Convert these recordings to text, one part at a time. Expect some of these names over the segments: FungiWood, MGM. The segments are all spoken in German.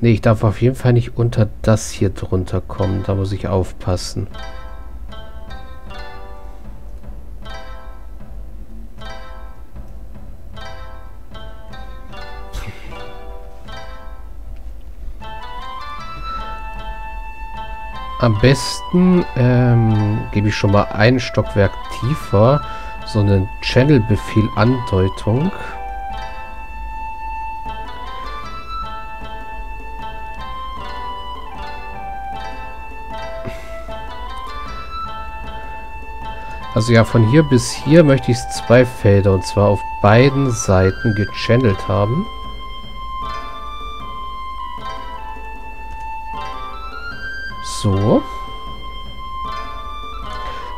Ne, ich darf auf jeden Fall nicht unter das hier drunter kommen. Da muss ich aufpassen. Am besten gebe ich schon mal ein Stockwerk tiefer so einen Channel-Befehl Andeutung. Also ja, von hier bis hier möchte ich 2 Felder und zwar auf beiden Seiten gechannelt haben. So.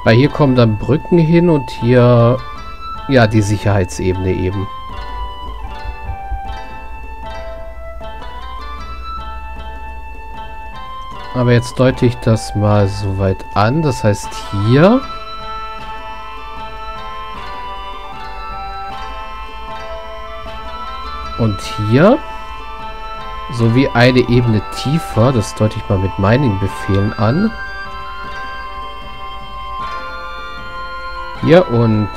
Weil hier kommen dann Brücken hin und hier ja die Sicherheitsebene eben. Aber jetzt deute ich das mal so weit an. Das heißt hier... Und hier, sowie eine Ebene tiefer, das deute ich mal mit meinen Befehlen an. Hier und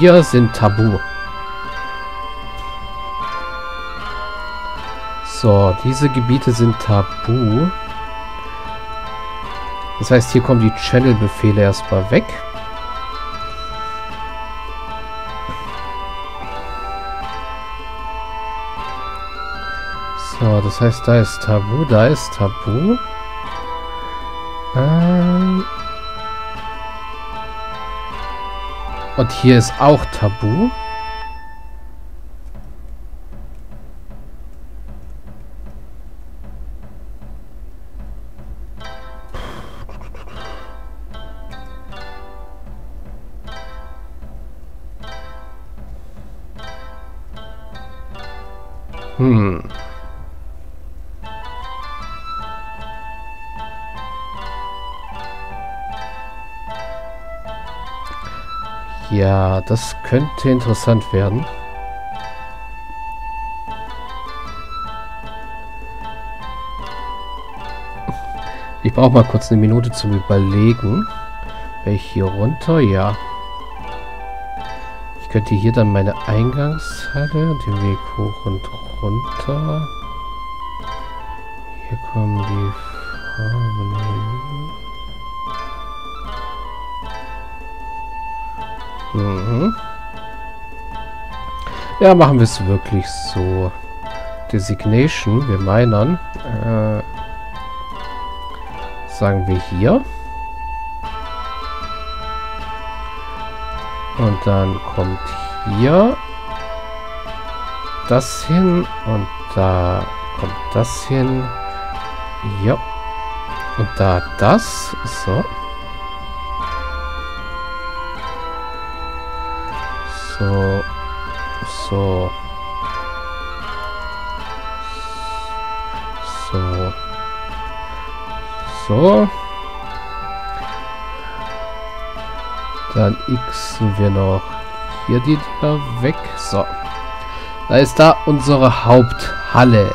hier sind Tabu. So, diese Gebiete sind Tabu. Das heißt, hier kommen die Channel-Befehle erstmal weg. So, das heißt, da ist Tabu, da ist Tabu. Und hier ist auch Tabu. Ja, das könnte interessant werden. Ich brauche mal kurz eine Minute zum Überlegen. Wäre ich hier runter? Ja. Ich könnte hier dann meine Eingangshalle und den Weg hoch und runter. Hier kommen die Formen hin. Ja, machen wir es wirklich so. Designation, wir meinen. Sagen wir hier. Und dann kommt hier das hin. Und da kommt das hin. Ja. Und da das. So. So, so, so, so. Dann xen wir noch hier die Dinger weg. So, da ist da unsere Haupthalle.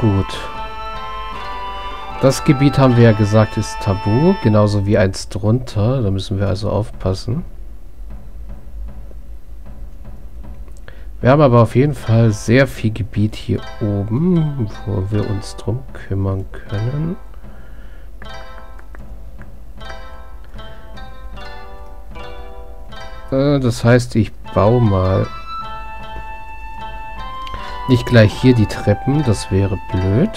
Gut. Das Gebiet, haben wir ja gesagt, ist tabu, genauso wie eins drunter. Da müssen wir also aufpassen. Wir haben aber auf jeden Fall sehr viel Gebiet hier oben, wo wir uns drum kümmern können. Das heißt, ich baue mal nicht gleich hier die Treppen, das wäre blöd.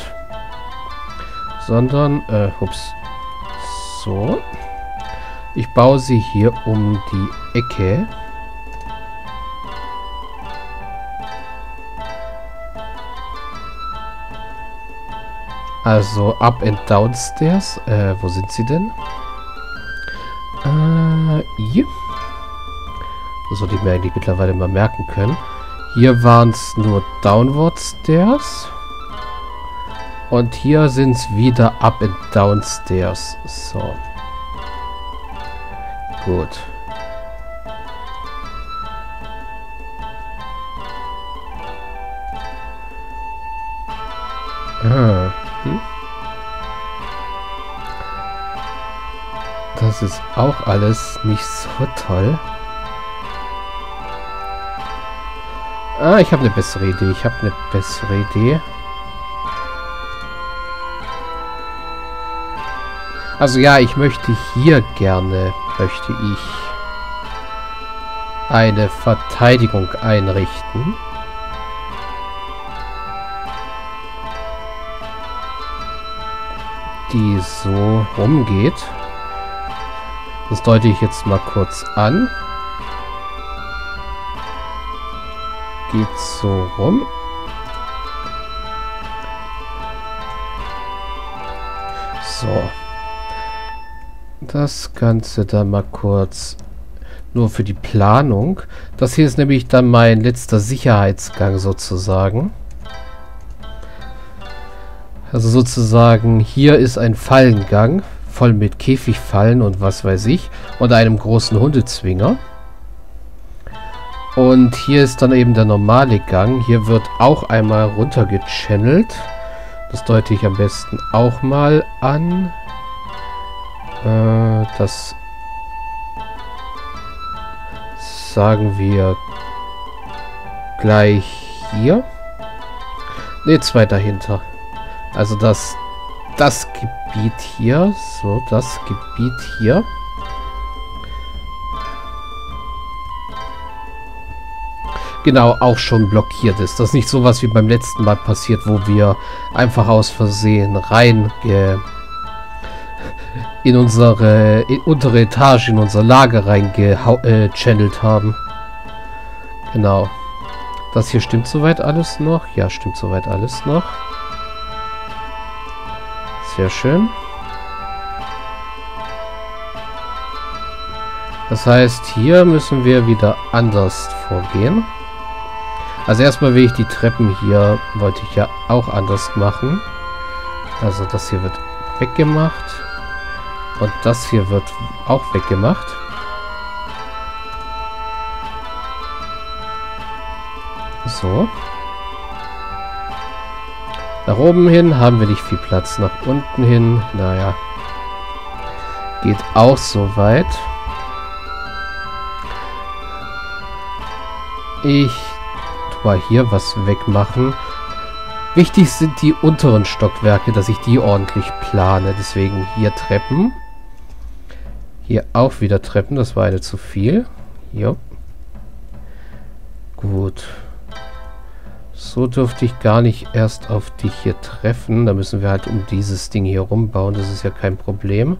Sondern, ups. So. Ich baue sie hier um die Ecke. Also up and downstairs. Wo sind sie denn? Hier. Das sollte ich mir eigentlich mittlerweile mal merken können. Hier waren es nur downward stairs. Und hier sind es wieder up and downstairs. So. Gut. Ah. Hm? Das ist auch alles nicht so toll. Ah, ich habe eine bessere Idee. Also ja, ich möchte hier gerne, eine Verteidigung einrichten. Die so rumgeht. Das deute ich jetzt mal kurz an. Geht so rum. So. Das Ganze dann mal kurz nur für die Planung. Das hier ist nämlich dann mein letzter Sicherheitsgang sozusagen. Also sozusagen hier ist ein Fallengang voll mit Käfigfallen und was weiß ich und einem großen Hundezwinger. Und hier ist dann eben der normale Gang. Hier wird auch einmal runtergechannelt. Das deute ich am besten auch mal an. Das sagen wir gleich hier. Ne, zwei dahinter. Also das Gebiet hier. So, das Gebiet hier. Genau, auch schon blockiert ist. Das ist nicht so was wie beim letzten Mal passiert, wo wir einfach aus Versehen in unsere untere Etage, in unser Lager reingechannelt haben. Genau. Das hier stimmt soweit alles noch. Ja, stimmt soweit alles noch. Sehr schön. Das heißt, hier müssen wir wieder anders vorgehen. Also erstmal will ich die Treppen hier, wollte ich ja auch anders machen. Also das hier wird weggemacht. Und das hier wird auch weggemacht. So. Nach oben hin haben wir nicht viel Platz. Nach unten hin, naja. Geht auch so weit. Ich tu mal hier was wegmachen. Wichtig sind die unteren Stockwerke, dass ich die ordentlich plane. Deswegen hier Treppen. Hier auch wieder Treppen, das war eine zu viel. Jo. Gut. So dürfte ich gar nicht erst auf dich hier treffen. Da müssen wir halt um dieses Ding hier rumbauen. Das ist ja kein Problem.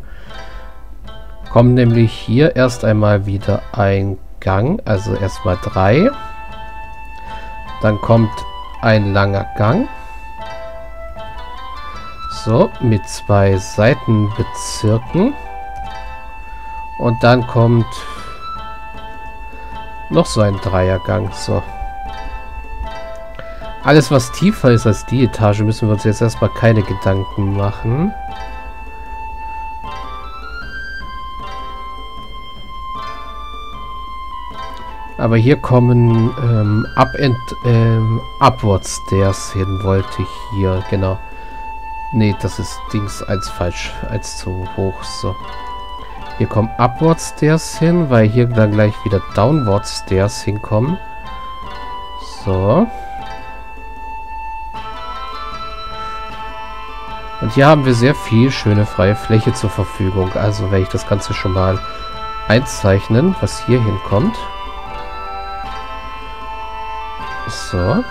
Kommt nämlich hier erst einmal wieder ein Gang. Also erstmal 3. Dann kommt ein langer Gang. So, mit 2 Seitenbezirken. Und dann kommt noch so ein Dreiergang. So. Alles, was tiefer ist als die Etage, müssen wir uns jetzt erstmal keine Gedanken machen. Aber hier kommen Upward Stairs hin, wollte ich hier, genau. Ne, das ist Dings als falsch, als zu hoch, so. Hier kommen Upward Stairs hin, weil hier dann gleich wieder Downward Stairs hinkommen. So. Und hier haben wir sehr viel schöne freie Fläche zur Verfügung. Also werde ich das Ganze schon mal einzeichnen, was hier hinkommt. So.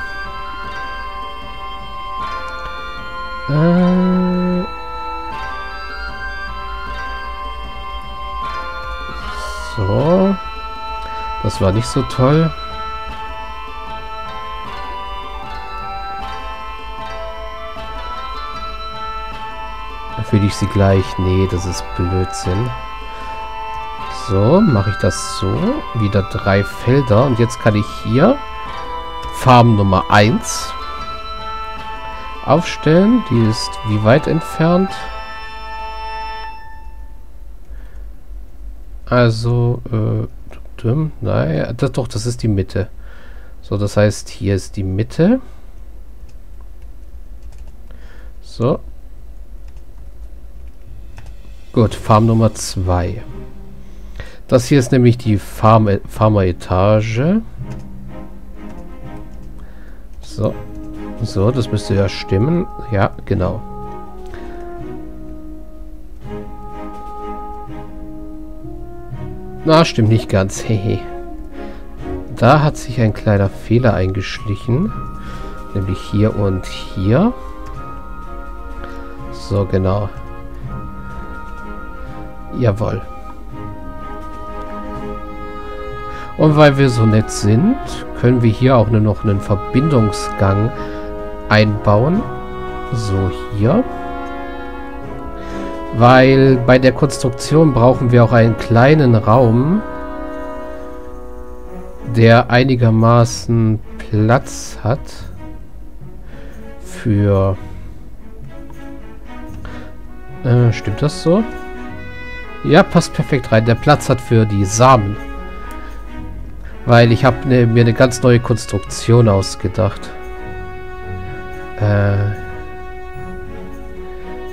So. Das war nicht so toll. Fülle ich sie gleich? Nee, das ist Blödsinn. So, mache ich das so. Wieder 3 Felder. Und jetzt kann ich hier Farm Nummer 1 aufstellen. Die ist wie weit entfernt? Also, nein, doch, das ist die Mitte. So, das heißt, hier ist die Mitte. So. Gut, Farm Nummer 2. Das hier ist nämlich die Farmer-Etage. So. So, das müsste ja stimmen. Ja, genau. Na, stimmt nicht ganz. Hehe. Da hat sich ein kleiner Fehler eingeschlichen. Nämlich hier und hier. So, genau. Jawohl. Und weil wir so nett sind, können wir hier auch nur noch einen Verbindungsgang einbauen. So, hier. Weil bei der Konstruktion brauchen wir auch einen kleinen Raum, der einigermaßen Platz hat für... stimmt das so? Ja, passt perfekt rein. Der Platz hat für die Samen. Weil ich habe mir eine ganz neue Konstruktion ausgedacht.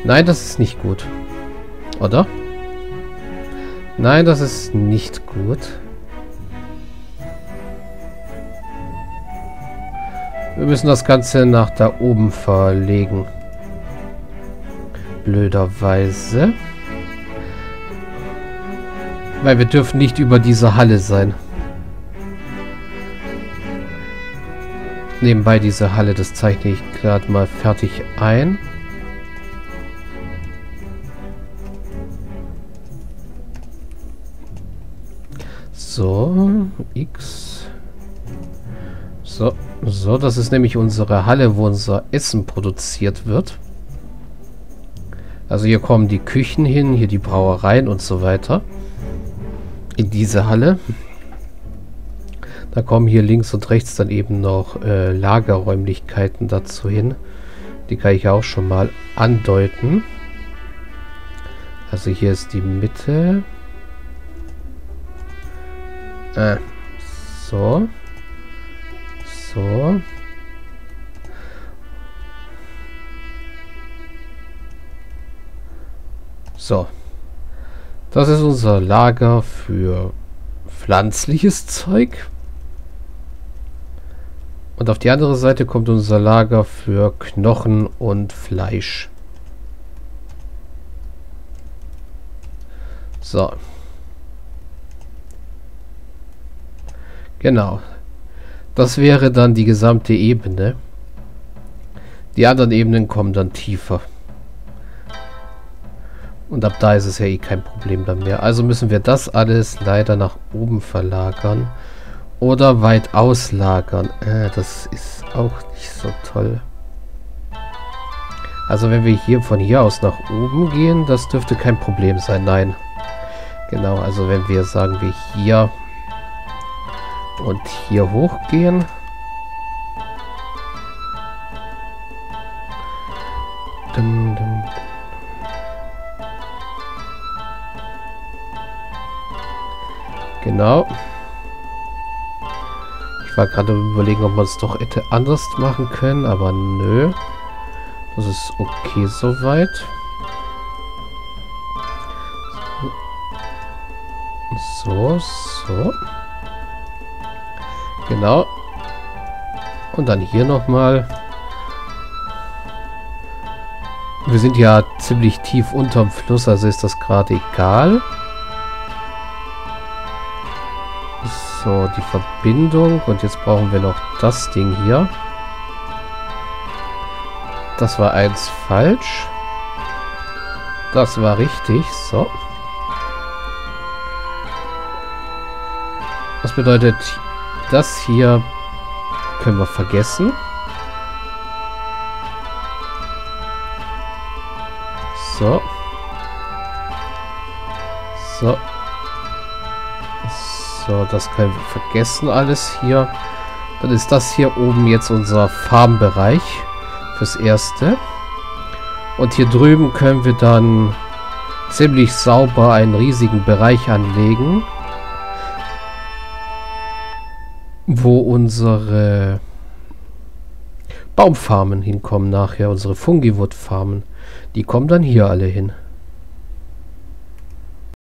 Nein, das ist nicht gut. Oder? Nein, das ist nicht gut. Wir müssen das Ganze nach da oben verlegen. Blöderweise. Weil wir dürfen nicht über diese Halle sein. Nebenbei diese Halle, das zeichne ich gerade mal fertig ein. So, X. So, so, das ist nämlich unsere Halle, wo unser Essen produziert wird. Also hier kommen die Küchen hin, hier die Brauereien und so weiter. In diese Halle. Da kommen hier links und rechts dann eben noch Lagerräumlichkeiten dazu hin. Die kann ich ja auch schon mal andeuten. Also hier ist die Mitte. So. So. So. Das ist unser Lager für pflanzliches Zeug. Und auf die andere Seite kommt unser Lager für Knochen und Fleisch. So. Genau. Das wäre dann die gesamte Ebene. Die anderen Ebenen kommen dann tiefer. Und ab da ist es ja eh kein Problem dann mehr. Also müssen wir das alles leider nach oben verlagern. Oder weit auslagern. Das ist auch nicht so toll. Also wenn wir hier von hier aus nach oben gehen, das dürfte kein Problem sein. Nein. Genau, also wenn wir sagen, wir hier und hier hochgehen. Dum, dum. Genau. Ich war gerade überlegen, ob man es doch hätte anders machen können, aber nö. Das ist okay soweit. So, so. Genau. Und dann hier nochmal. Wir sind ja ziemlich tief unterm Fluss, also ist das gerade egal. So, die Verbindung. Und jetzt brauchen wir noch das Ding hier. Das war eins falsch. Das war richtig. So. Das bedeutet, das hier können wir vergessen. So. So. So, das können wir vergessen alles hier. Dann ist das hier oben jetzt unser Farmbereich fürs Erste. Und hier drüben können wir dann ziemlich sauber einen riesigen Bereich anlegen, wo unsere Baumfarmen hinkommen nachher, unsere FungiWood-Farmen. Die kommen dann hier alle hin.